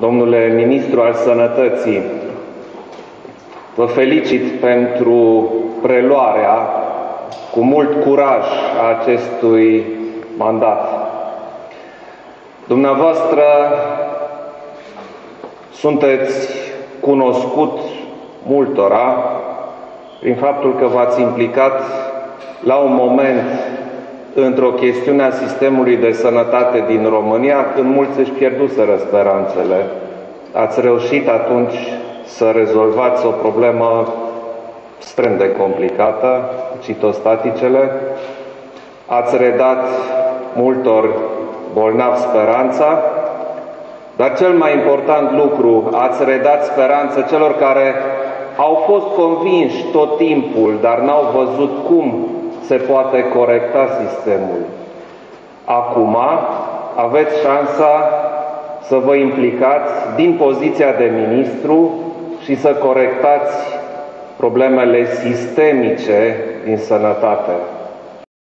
Domnule Ministru al Sănătății, vă felicit pentru preluarea cu mult curaj a acestui mandat. Dumneavoastră sunteți cunoscut multora prin faptul că v-ați implicat la un moment într-o chestiune a sistemului de sănătate din România, când mulți își pierduseră speranțele. Ați reușit atunci să rezolvați o problemă extrem de complicată, citostaticele. Ați redat multor bolnavi speranța, dar cel mai important lucru, ați redat speranță celor care au fost convinși tot timpul, dar n-au văzut cum se poate corecta sistemul. Acum aveți șansa să vă implicați din poziția de ministru și să corectați problemele sistemice din sănătate.